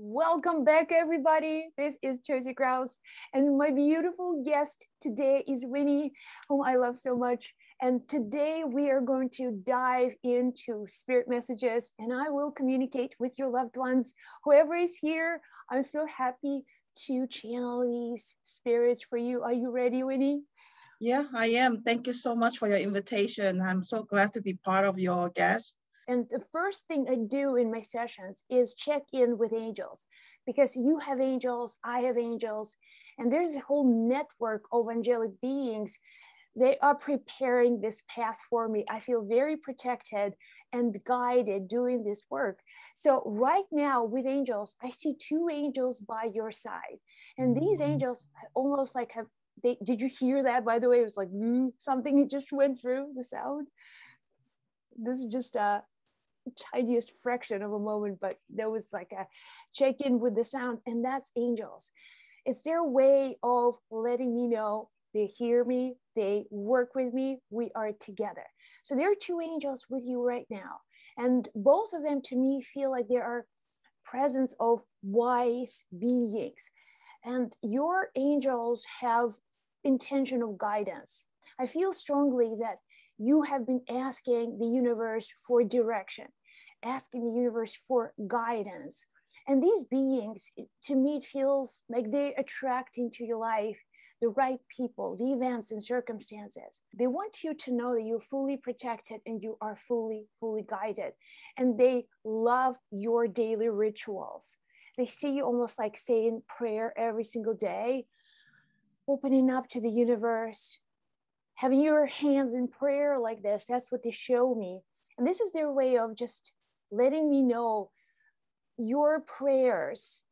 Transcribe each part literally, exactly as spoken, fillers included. Welcome back, everybody. This is Josie Grouse, and my beautiful guest today is Winnie, whom I love so much. And today we are going to dive into spirit messages, and I will communicate with your loved ones. Whoever is here, I'm so happy to channel these spirits for you. Are you ready, Winnie? Yeah, I am. Thank you so much for your invitation. I'm so glad to be part of your guest. And the first thing I do in my sessions is check in with angels, because you have angels, I have angels, and there's a whole network of angelic beings. They are preparing this path for me. I feel very protected and guided doing this work. So right now with angels, I see two angels by your side. And these angels almost like have, they, did you hear that, by the way? It was like mm, something just went through the sound. This is just a tiniest fraction of a moment, but there was like a check-in with the sound, and that's angels. It's their way of letting me know they hear me, they work with me, we are together. So there are two angels with you right now, and both of them to me feel like they are presence of wise beings, and your angels have intention of guidance. I feel strongly that you have been asking the universe for direction, asking the universe for guidance. And these beings, to me, it feels like they attract into your life the right people, the events and circumstances. They want you to know that you're fully protected and you are fully, fully guided. And they love your daily rituals. They see you almost like saying prayer every single day, opening up to the universe, having your hands in prayer like this. That's what they show me. And this is their way of just letting me know your prayers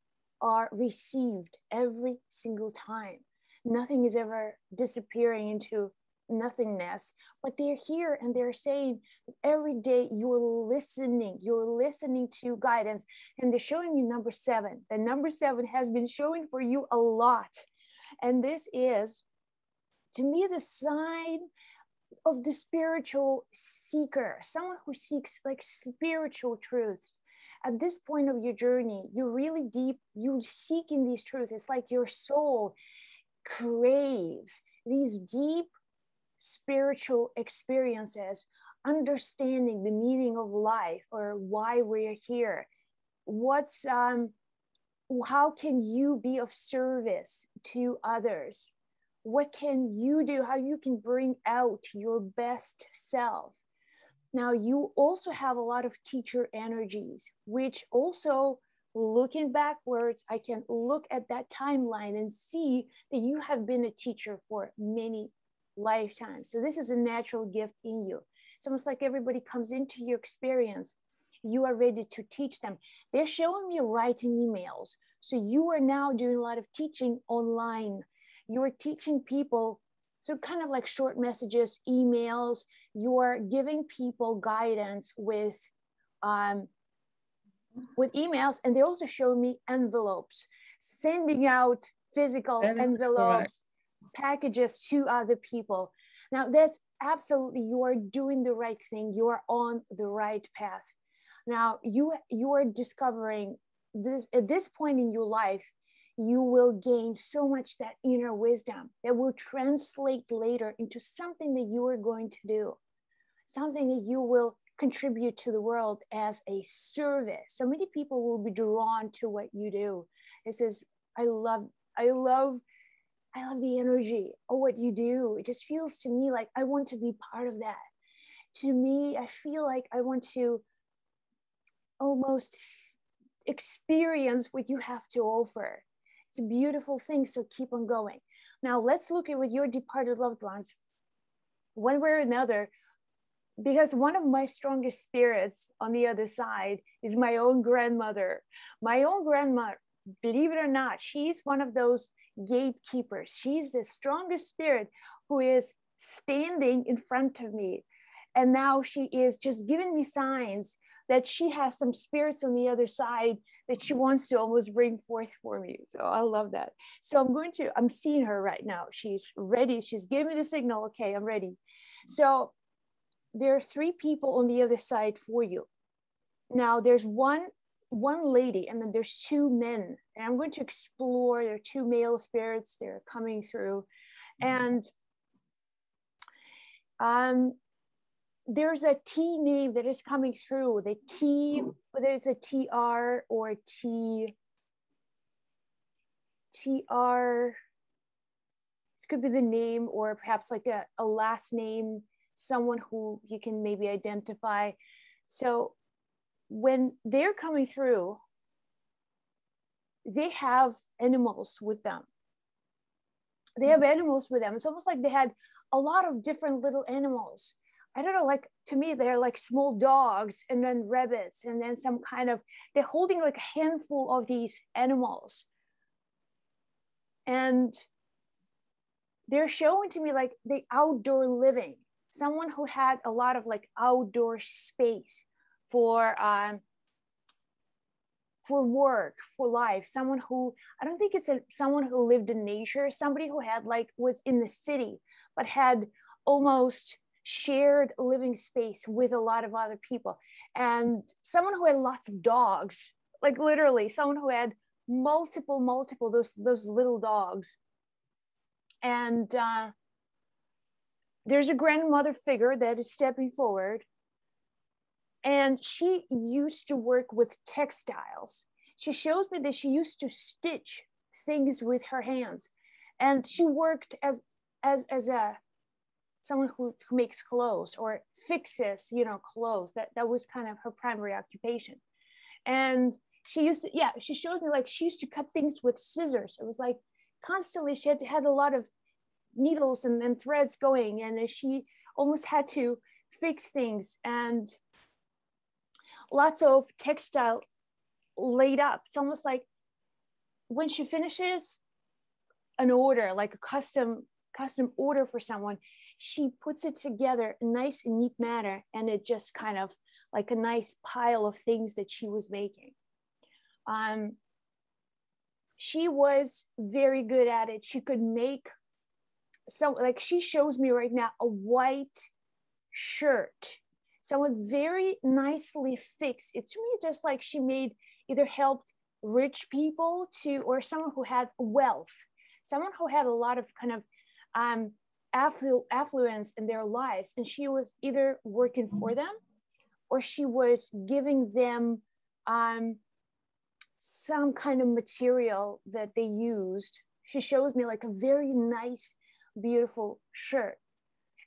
are received every single time. Nothing is ever disappearing into nothingness, but they're here and they're saying every day you're listening, you're listening to guidance. And they're showing you number seven. The number seven has been showing for you a lot. And this is, to me, the sign of the spiritual seeker, someone who seeks like spiritual truths. At this point of your journey, you're really deep, you're seeking these truths. It's like your soul craves these deep spiritual experiences, understanding the meaning of life or why we're here. What's, um, how can you be of service to others? What can you do, how you can bring out your best self? Now, you also have a lot of teacher energies, which also, looking backwards, I can look at that timeline and see that you have been a teacher for many lifetimes. So this is a natural gift in you. It's almost like everybody comes into your experience. You are ready to teach them. They're showing me writing emails. So you are now doing a lot of teaching online. You're teaching people, so kind of like short messages, emails. You're giving people guidance with, um, with emails, and they also show me envelopes, sending out physical envelopes, correct. Packages to other people. Now that's absolutely, you are doing the right thing. You are on the right path. Now you, you are discovering this at this point in your life. You will gain so much that inner wisdom that will translate later into something that you are going to do, something that you will contribute to the world as a service. So many people will be drawn to what you do. This is, I love, I love, I love the energy of what you do. It just feels to me like I want to be part of that. To me, I feel like I want to almost experience what you have to offer. It's a beautiful thing, so keep on going. Now let's look at with your departed loved ones, one way or another, because one of my strongest spirits on the other side is my own grandmother. My own grandma, believe it or not, she's one of those gatekeepers. She's the strongest spirit who is standing in front of me. And now she is just giving me signs that she has some spirits on the other side that she wants to almost bring forth for me. So I love that. So I'm going to, I'm seeing her right now. She's ready. She's giving me the signal. Okay, I'm ready. So there are three people on the other side for you. Now there's one one lady, and then there's two men, and I'm going to explore their two male spirits. They're coming through, and um, there's a T name that is coming through. The T, whether it's a T R or a T, T R, this could be the name, or perhaps like a, a last name, someone who you can maybe identify. So when they're coming through, they have animals with them. They have animals with them. It's almost like they had a lot of different little animals. I don't know, like to me, they're like small dogs and then rabbits and then some kind of, they're holding like a handful of these animals. And they're showing to me like the outdoor living, someone who had a lot of like outdoor space for um, for work, for life, someone who, I don't think it's a, someone who lived in nature, somebody who had like, was in the city, but had almost shared living space with a lot of other people. And someone who had lots of dogs, like literally someone who had multiple, multiple, those, those little dogs. And uh, there's a grandmother figure that is stepping forward. And she used to work with textiles. She shows me that she used to stitch things with her hands. And she worked as, as, as a, someone who, who makes clothes or fixes, you know, clothes. That, that was kind of her primary occupation. And she used to, yeah, she shows me like she used to cut things with scissors. It was like constantly she had, to, had a lot of needles and, and threads going, and she almost had to fix things. And lots of textile laid up. It's almost like when she finishes an order, like a custom custom order for someone, she puts it together in nice and neat manner, and it just kind of like a nice pile of things that she was making. Um, she was very good at it. She could make, so like she shows me right now a white shirt. Someone very nicely fixed. It's really just like she made, either helped rich people to, or someone who had wealth, someone who had a lot of kind of um, afflu affluence in their lives. And she was either working for them or she was giving them um, some kind of material that they used. She shows me like a very nice, beautiful shirt.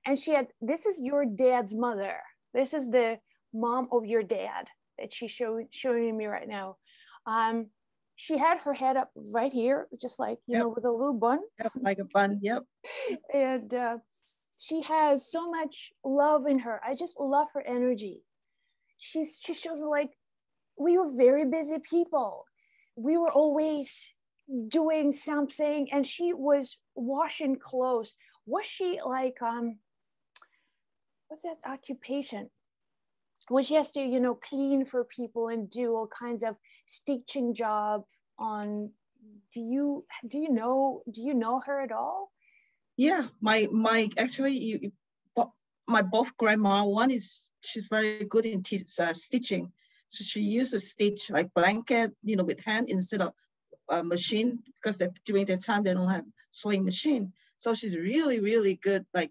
And she had, this is your dad's mother. This is the mom of your dad that she's show, showing me right now. Um, she had her head up right here, just like, you yep. know, with a little bun. Yep, like a bun, yep. And uh, she has so much love in her. I just love her energy. She's, she shows like, we were very busy people. We were always doing something, and she was washing clothes. Was she like... Um, what's that occupation? Well, she has to, you know, clean for people and do all kinds of stitching job on, do you, do you know, do you know her at all? Yeah, my, my, actually, you, my both grandma, one is, she's very good in uh, stitching. So she used to stitch like blanket, you know, with hand instead of a machine, because they, during that time, they don't have sewing machine. So she's really, really good, like,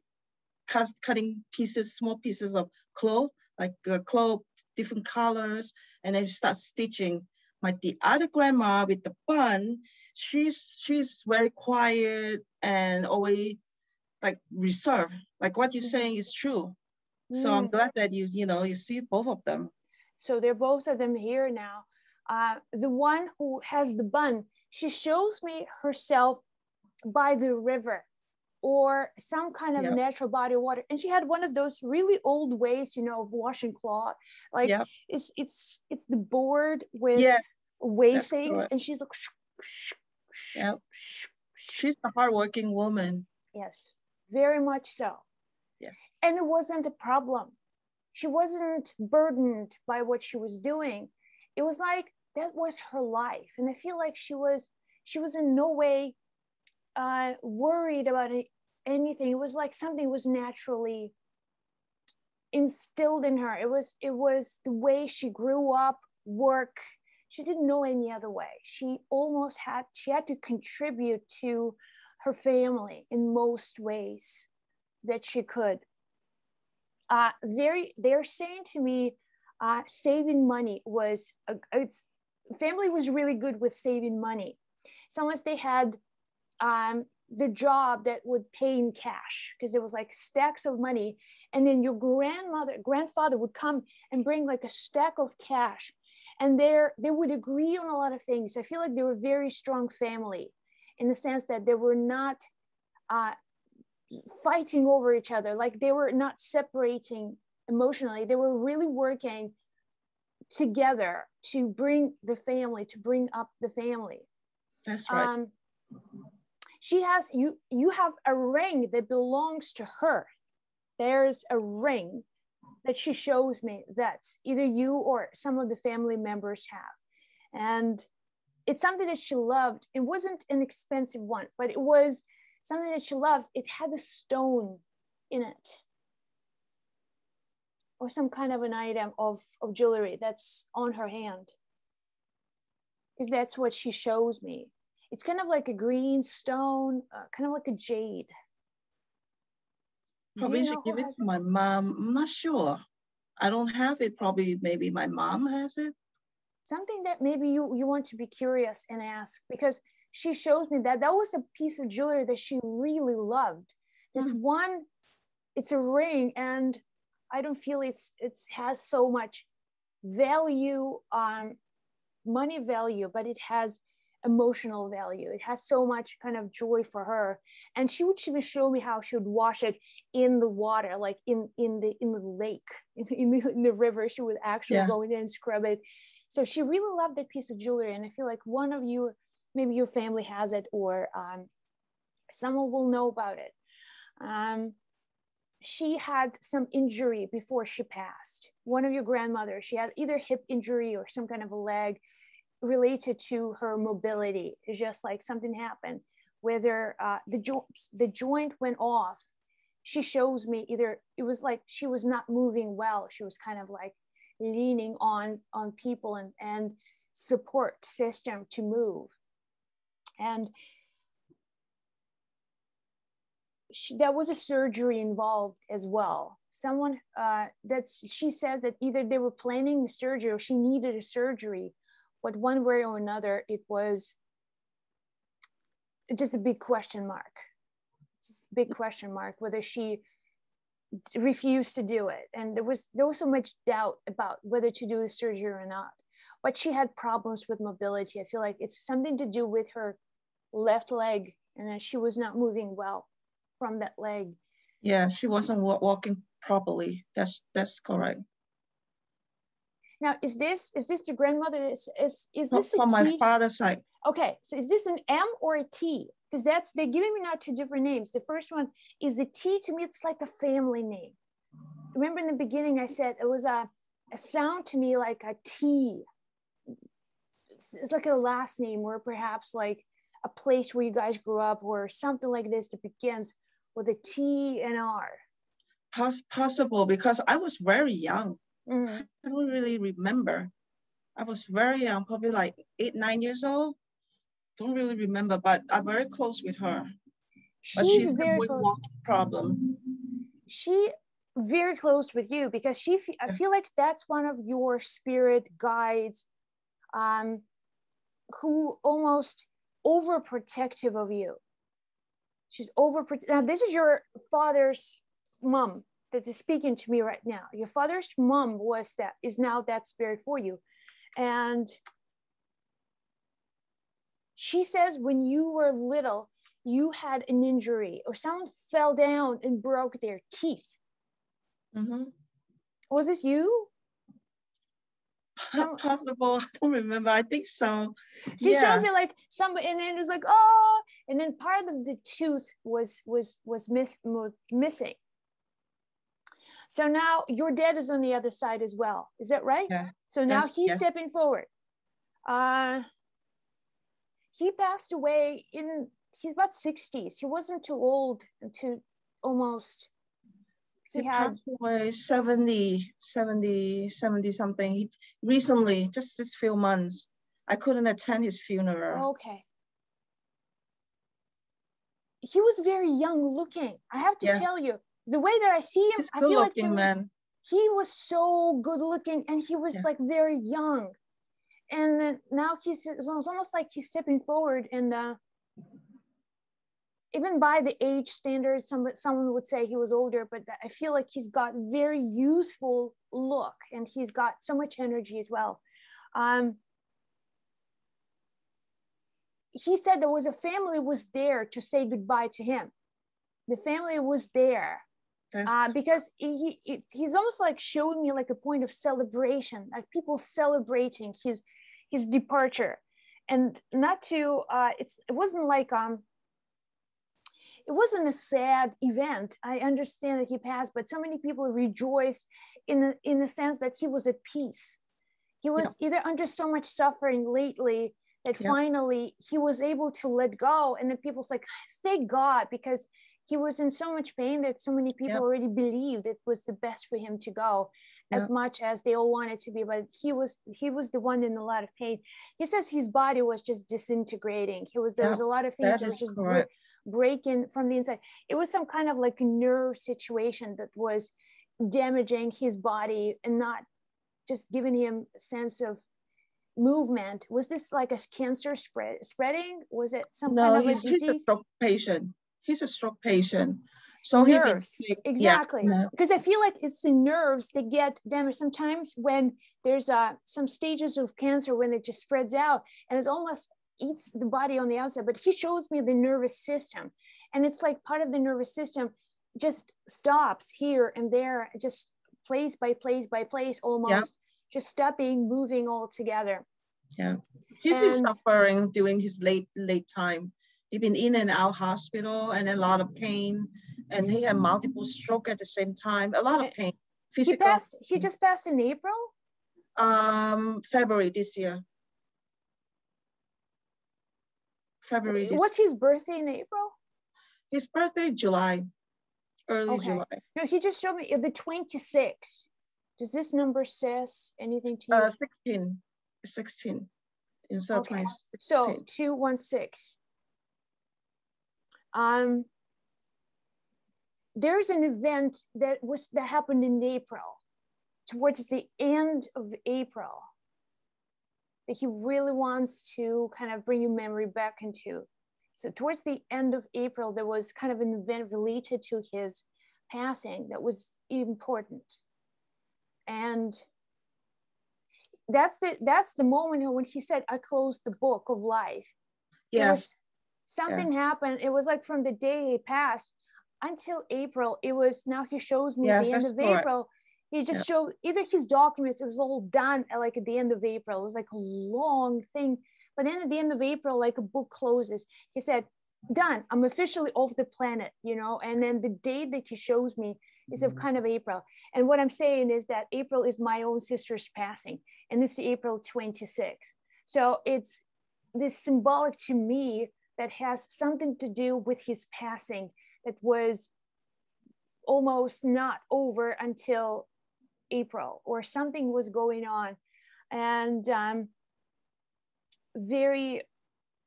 cutting pieces, small pieces of cloth, like uh, cloth, different colors, and then start stitching. My the other grandma with the bun, she's she's very quiet and always like reserved. Like what you're saying is true. Mm. So I'm glad that you you know you see both of them. So they're both of them here now. Uh, the one who has the bun, she shows me herself by the river, or some kind of yep. natural body of water. And she had one of those really old ways, you know, of washing cloth. Like yep. it's it's it's the board with yeah. wave things. And she's like, shh, shh, shh, yep. shh, shh. She's a hardworking woman. Yes, very much so. Yes. And it wasn't a problem. She wasn't burdened by what she was doing. It was like, that was her life. And I feel like she was, she was in no way Uh, worried about it, anything. It was like something was naturally instilled in her. It was it was the way she grew up, work, she didn't know any other way. She almost had, she had to contribute to her family in most ways that she could. Uh, very, they're saying to me, uh, saving money was, a, it's, family was really good with saving money. So unless they had um, the job that would pay in cash, because there was like stacks of money. And then your grandmother, grandfather would come and bring like a stack of cash. And they're, they would agree on a lot of things. I feel like they were a very strong family in the sense that they were not uh, fighting over each other. Like they were not separating emotionally. They were really working together to bring the family, to bring up the family. That's right. Um, she has, you, you have a ring that belongs to her. There's a ring that she shows me that either you or some of the family members have. And it's something that she loved. It wasn't an expensive one, but it was something that she loved. It had a stone in it or some kind of an item of, of jewelry that's on her hand. Because that's what she shows me. It's kind of like a green stone, uh, kind of like a jade. Probably should give it to my mom. I'm not sure. I don't have it. Probably maybe my mom has it. Something that maybe you, you want to be curious and ask, because she shows me that that was a piece of jewelry that she really loved. This mm-hmm. one, it's a ring, and I don't feel it's it's has so much value, um, money value, but it has emotional value. It has so much kind of joy for her, and she would even show me how she would wash it in the water, like in in the in the lake, in the, in the, in the river. She would actually yeah. go in there and scrub it. So she really loved that piece of jewelry, and I feel like one of you, maybe your family has it, or um, someone will know about it. Um, she had some injury before she passed. One of your grandmothers, she had either hip injury or some kind of a leg related to her mobility. It's just like something happened, whether uh, the, jo the joint went off. She shows me either, it was like she was not moving well. She was kind of like leaning on, on people and, and support system to move. And she, there was a surgery involved as well. Someone uh, that's, she says that either they were planning the surgery or she needed a surgery. But one way or another, it was just a big question mark. Just a big question mark whether she refused to do it, and there was there was so much doubt about whether to do the surgery or not. But she had problems with mobility. I feel like it's something to do with her left leg, and that she was not moving well from that leg. Yeah, she wasn't walking properly. That's that's correct. Now, is this is this the grandmother? Is is, is this from my father's side? Okay, so is this an M or a T? Because that's they're giving me now two different names. The first one is a T. To me, it's like a family name. Remember in the beginning, I said it was a, a sound to me like a T. It's, it's like a last name, or perhaps like a place where you guys grew up, or something like this that begins with a T and R. Poss possible because I was very young. Mm-hmm. I don't really remember. I was very young, probably like eight, nine years old. Don't really remember, but I'm very close with her. She's, but she's very close. Problem. She very close with you because she. Fe I feel like that's one of your spirit guides, um, who almost overprotective of you. She's overprotective. Now this is your father's mom that is speaking to me right now. Your father's mom was that, is now that spirit for you. And she says, when you were little, you had an injury or someone fell down and broke their teeth. Mm-hmm. Was it you? Some, possible, I don't remember, I think so. She yeah. showed me like somebody, and then it was like, oh, and then part of the tooth was, was, was, miss, was missing. So now your dad is on the other side as well. Is that right? Yeah. So now yes, he's yes. stepping forward. Uh, he passed away in, he's about sixties. He wasn't too old to almost. He, he had, passed away seventy, seventy, seventy something. He recently, just this few months. I couldn't attend his funeral. Okay. He was very young looking. I have to yeah. tell you, the way that I see him, He's I feel like he, man. he was so good looking, and he was yeah. like very young. And then now he's, it's almost like he's stepping forward, and uh, even by the age standard, some, someone would say he was older, but I feel like he's got very youthful look, and he's got so much energy as well. Um, he said there was a family was there to say goodbye to him. The family was there. Uh, because he, he he's almost like showing me like a point of celebration, like people celebrating his his departure, and not to uh, it's it wasn't like um it wasn't a sad event. I understand that he passed, but so many people rejoiced in the, in the sense that he was at peace. He was yeah. either under so much suffering lately that yeah. finally he was able to let go, and then people's like, thank God, because he was in so much pain that so many people yep. already believed it was the best for him to go, yep. as much as they all wanted to be, but he was he was the one in a lot of pain. He says his body was just disintegrating. He was, there yep. was a lot of things that, that was just correct. breaking from the inside. It was some kind of like nerve situation that was damaging his body and not just giving him a sense of movement. Was this like a cancer spread, spreading? Was it some no, kind of he's, a disease? He's a stroke patient. He's a stroke patient. So nerves, he gets, exactly. Yeah, no. Because I feel like it's the nerves that get damaged. Sometimes when there's uh, some stages of cancer, when it just spreads out and it almost eats the body on the outside, but he shows me the nervous system. And it's like part of the nervous system just stops here and there, just place by place by place, almost yeah. just stopping, moving all together. Yeah, he's and, been suffering during his late, late time. He'd been in and out hospital and a lot of pain, and he had multiple stroke at the same time. A lot of pain. Physical. He passed. He just passed in April. Um, February this year. February. This was his birthday in April? His birthday July, early okay. July. No, he just showed me the twenty-six. Does this number says anything to you? Uh, sixteen. Sixteen. Insert okay. my sixteen. So two one six. Um, there's an event that was that happened in April, towards the end of April, that he really wants to kind of bring your memory back into. So towards the end of April, there was kind of an event related to his passing that was important. And that's the, that's the moment when he said, I closed the book of life. Yes. Something yes. happened. It was like from the day he passed until April. It was, now he shows me yes, the end of correct. April. He just yeah. showed either his documents, it was all done at like at the end of April. It was like a long thing. But then at the end of April, like a book closes. He said, done, I'm officially off the planet, you know? And then the date that he shows me is mm-hmm. of kind of April. And what I'm saying is that April is my own sister's passing. And it's April twenty-sixth. So it's this symbolic to me that has something to do with his passing that was almost not over until April, or something was going on. And um, very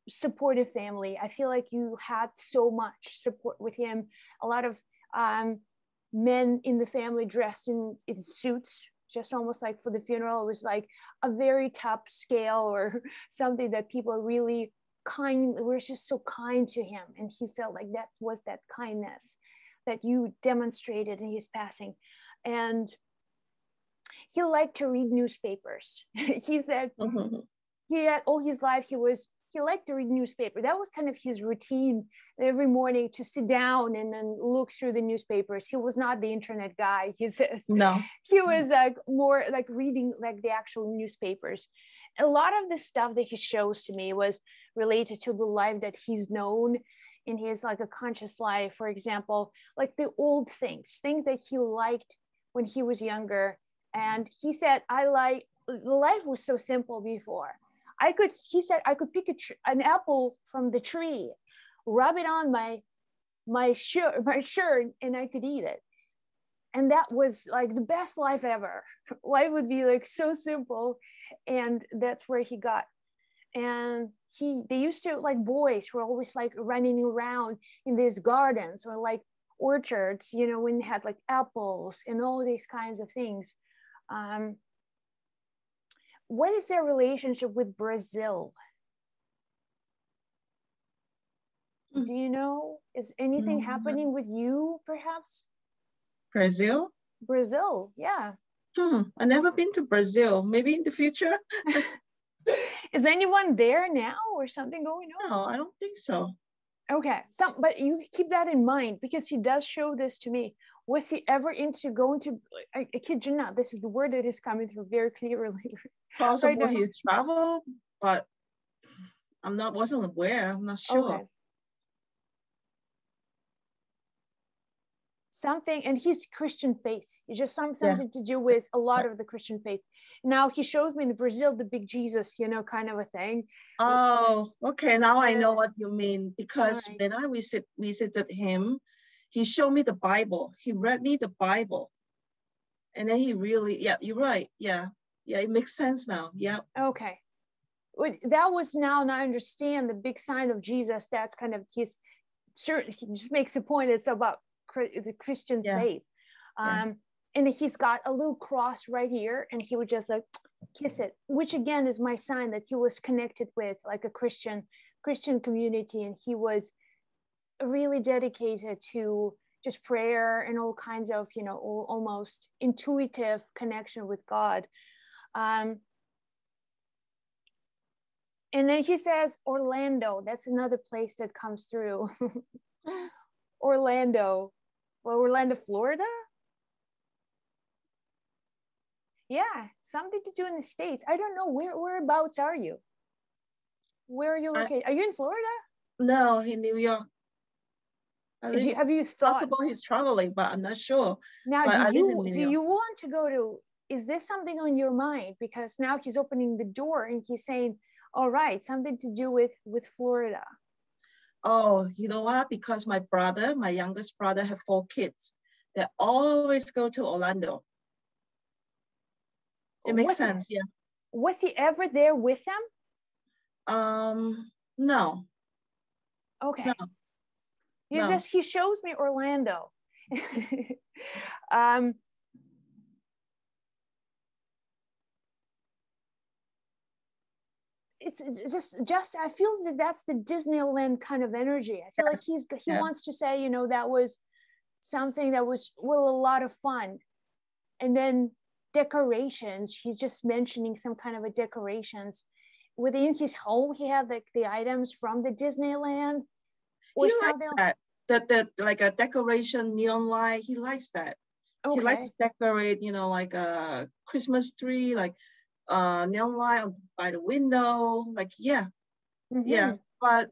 supportive family. I feel like you had so much support with him. A lot of um, men in the family dressed in, in suits, just almost like for the funeral. It was like a very top scale or something that people really kind, we're just so kind to him, and he felt like that was that kindness that you demonstrated in his passing. And he liked to read newspapers. He said mm-hmm. he had all his life he was he liked to read newspaper. That was kind of his routine every morning, to sit down and then look through the newspapers. He was not the internet guy, he says. No, he was like more like reading like the actual newspapers. A lot of the stuff that he shows to me was related to the life that he's known in his like a conscious life, for example, like the old things, things that he liked when he was younger. And he said, I like, life was so simple before. I could, he said, I could pick a tr an apple from the tree, rub it on my, my, shirt, my shirt, and I could eat it. And that was like the best life ever. Life would be like so simple. And that's where he got And he, they used to, like, boys were always like running around in these gardens or like orchards, you know, when they had like apples and all these kinds of things. Um, what is their relationship with Brazil? Do you know, is anything mm-hmm. happening with you perhaps? Brazil? Brazil, yeah. Hmm. I've never been to Brazil, maybe in the future. Is anyone there now or something going on? No, I don't think so. Okay, some, but you keep that in mind because he does show this to me. Was he ever into going to, I, I kid you not, this is the word that is coming through very clearly. Possibly he traveled, but I'm not, wasn't aware, I'm not sure. Okay. Something, and he's Christian faith. It's just some, something yeah. to do with a lot of the Christian faith. Now he shows me in Brazil, the big Jesus, you know, kind of a thing. Oh, okay. Now I know what you mean, because right. when I visit, visited him, he showed me the Bible. He read me the Bible. And then he really, yeah, you're right. Yeah. Yeah. It makes sense now. Yeah. Okay. That was now, and I understand the big sign of Jesus. That's kind of his, sure, he just makes a point. It's about the Christian yeah. faith. Um, yeah. And he's got a little cross right here, and he would just like kiss it, which again is my sign that he was connected with like a Christian Christian community, and he was really dedicated to just prayer and all kinds of, you know, all, almost intuitive connection with God. Um, and then he says Orlando, that's another place that comes through. Orlando. Well, Orlando, Florida? Yeah, something to do in the States. I don't know, where whereabouts are you? Where are you located? I, are you in Florida? No, in New York. You, have you thought? Possible he's traveling, but I'm not sure. Now, do you, do you want to go to, is there something on your mind? Because now he's opening the door and he's saying, all right, something to do with, with Florida. Oh, you know what? Because my brother, my youngest brother, have four kids. They always go to Orlando. It makes was sense, he, yeah. Was he ever there with them? Um, no. Okay. No. You no. just he shows me Orlando. um, It's just, just I feel that that's the Disneyland kind of energy. I feel yeah. like he's he yeah. wants to say, you know, that was something that was, well, a lot of fun. And then decorations, he's just mentioning some kind of a decorations. Within his home, he had like the items from the Disneyland. Or he something likes that. That, that, like a decoration, neon light, he likes that. Okay. He likes to decorate, you know, like a Christmas tree, like uh neon light by the window, like yeah mm-hmm. yeah but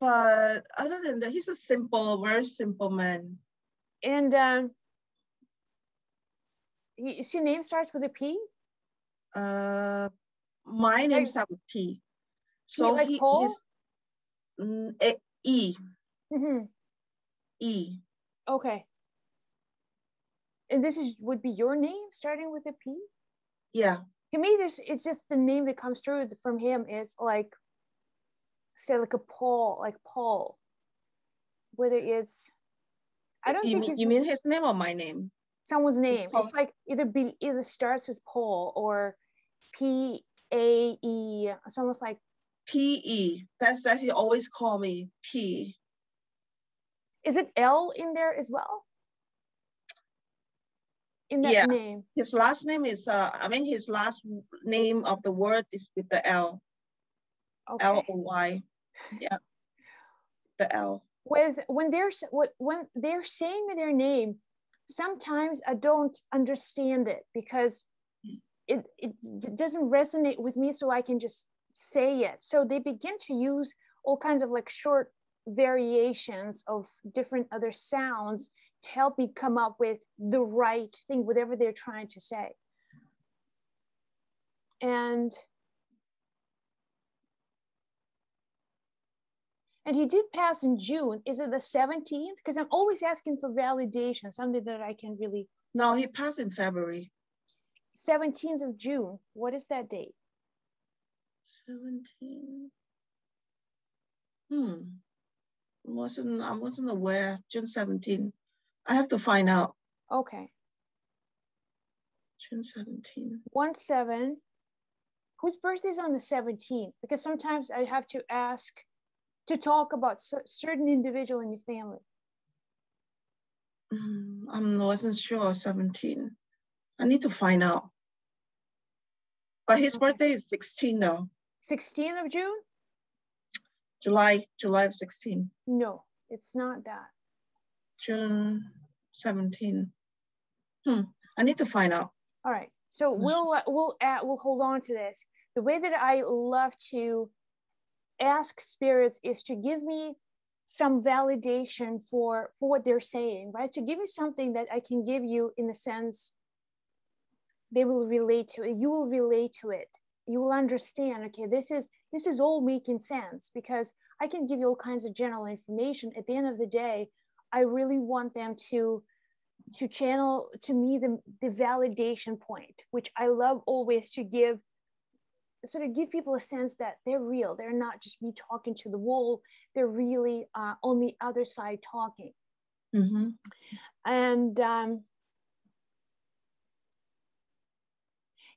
but other than that, he's a simple, very simple man. And um is your name starts with a P? Uh my name like, starts with P, so like he, Paul? He's mm, E mm-hmm. E. Okay, and this is would be your name starting with a P? Yeah. To me, this, it's just the name that comes through from him is like, say like a Paul, like Paul. Whether it's, I don't you think mean, his, you mean his name or my name? Someone's name. It's, it's like either be either starts as Paul or P A E. It's almost like P E. That's that's he always call me P. Is it L in there as well? In that yeah. name. His last name is, uh, I mean, his last name of the word is with the L. Okay. L O Y. Yeah. The L. With, when, they're, when they're saying their name, sometimes I don't understand it because it, it doesn't resonate with me, so I can just say it. So they begin to use all kinds of like short variations of different other sounds to help me come up with the right thing, whatever they're trying to say. And, and he did pass in June. Is it the seventeenth? Because I'm always asking for validation, something that I can really... No, he passed in February. seventeenth of June. What is that date? seventeen. Hmm. Wasn't I wasn't aware. June seventeenth. I have to find out. Okay. June seventeenth. One seven. Whose birthday is on the seventeenth? Because sometimes I have to ask to talk about certain individual in your family. Mm, I wasn't sure. seventeen. I need to find out. But his okay. birthday is sixteen though. sixteenth of June? July, July of sixteen. No, it's not that. June seventeenth. Hmm. I need to find out. All right. So we'll we'll add, we'll hold on to this. The way that I love to ask spirits is to give me some validation for, for what they're saying, right? To give you something that I can give you in the sense they will relate to it. You will relate to it. You will understand, okay, this is, this is all making sense, because I can give you all kinds of general information. At the end of the day, I really want them to to channel to me the, the validation point, which I love always to give, sort of give people a sense that they're real. They're not just me talking to the wall. They're really uh, on the other side talking. Mm-hmm. And um,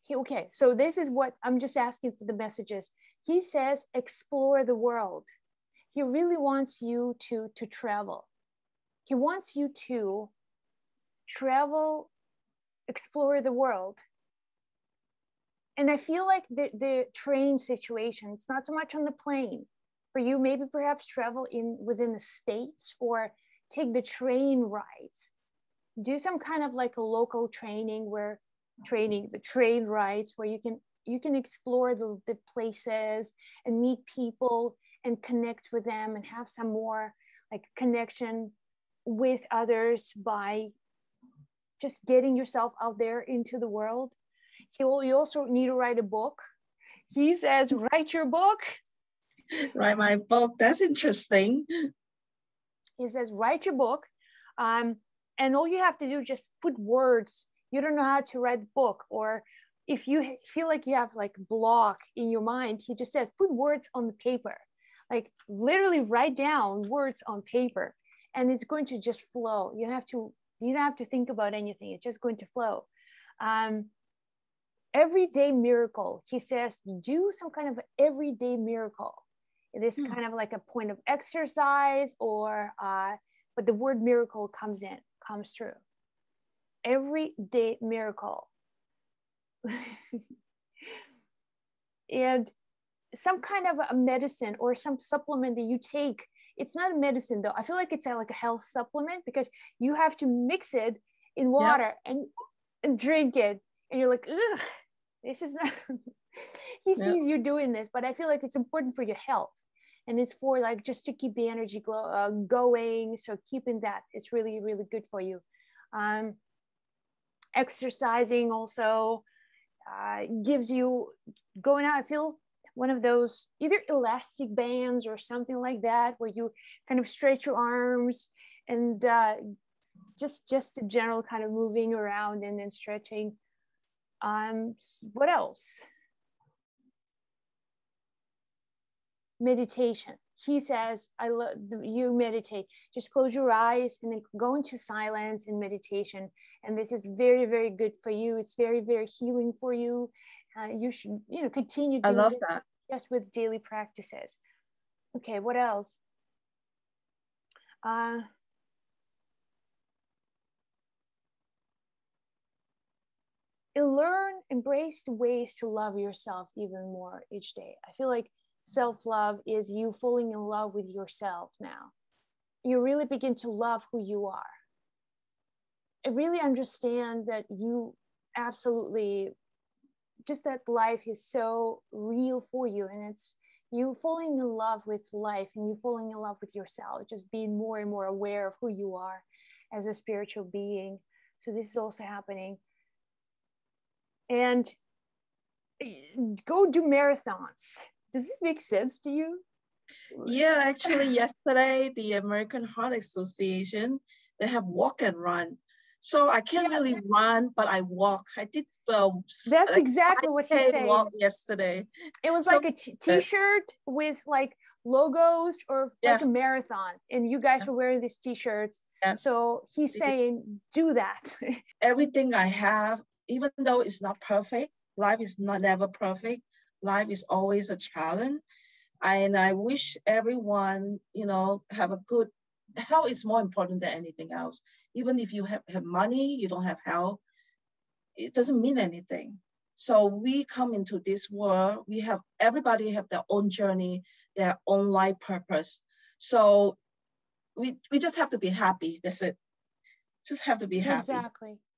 he, okay, so this is what I'm just asking for the messages. He says, explore the world. He really wants you to, to travel. He wants you to travel, explore the world. And I feel like the, the train situation, it's not so much on the plane. For you, maybe perhaps travel in within the States or take the train rides. Do some kind of like a local training where training, the train rides where you can you can explore the, the places and meet people and connect with them and have some more like connection with others by just getting yourself out there into the world. He will, you also need to write a book. He says, write your book. Write my book, that's interesting. He says, write your book. Um, and all you have to do is just put words. You don't know how to write a book, or if you feel like you have like block in your mind, he just says, put words on the paper. Like literally write down words on paper and it's going to just flow. You have to You don't have to think about anything. It's just going to flow. Um, everyday miracle. He says, do some kind of everyday miracle. This mm. kind of like a point of exercise or, uh, but the word miracle comes in, comes through. Everyday miracle. And some kind of a medicine or some supplement that you take. It's not a medicine though. I feel like it's a, like a health supplement because you have to mix it in water yeah. and, and drink it. And you're like, ugh, this is not, he yeah. sees you doing this, but I feel like it's important for your health. And it's for like, just to keep the energy glow, uh, going. So keeping that, it's really, really good for you. Um, exercising also uh, gives you, going out, I feel, one of those either elastic bands or something like that, where you kind of stretch your arms and uh, just just a general kind of moving around and then stretching. Um, what else? Meditation. He says, I love you meditate. Just close your eyes and then go into silence and meditation. And this is very, very good for you. It's very, very healing for you. Uh, you should, you know, continue doing I love that. Yes, with daily practices. Okay, what else? Uh, learn, embrace ways to love yourself even more each day. I feel like self-love is you falling in love with yourself now. You really begin to love who you are. I really understand that you absolutely... just that life is so real for you, and it's you falling in love with life and you falling in love with yourself, just being more and more aware of who you are as a spiritual being. So this is also happening. And go do marathons. Does this make sense to you? Yeah, actually yesterday, the American Heart Association, they have walk and run. So I can't yeah. really run, but I walk. I did uh, That's like exactly what he said. Walk yesterday. It was so, like a t- t-shirt uh, with like logos or yeah. like a marathon, and you guys yeah. were wearing these t-shirts. Yeah. So he's saying, do that. Everything I have, even though it's not perfect, life is not never perfect. Life is always a challenge. And I wish everyone, you know, have a good, health is more important than anything else. Even if you have, have money, you don't have health, it doesn't mean anything. So we come into this world, we have, everybody have their own journey, their own life purpose. So we, we just have to be happy, that's it. Just have to be happy. Exactly.